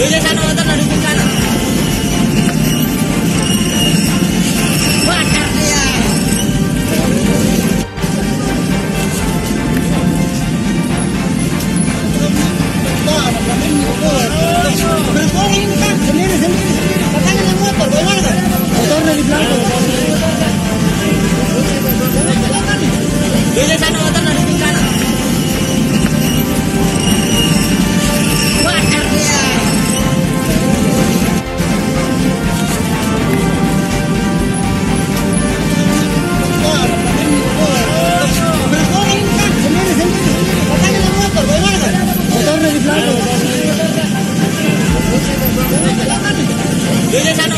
Yo ya no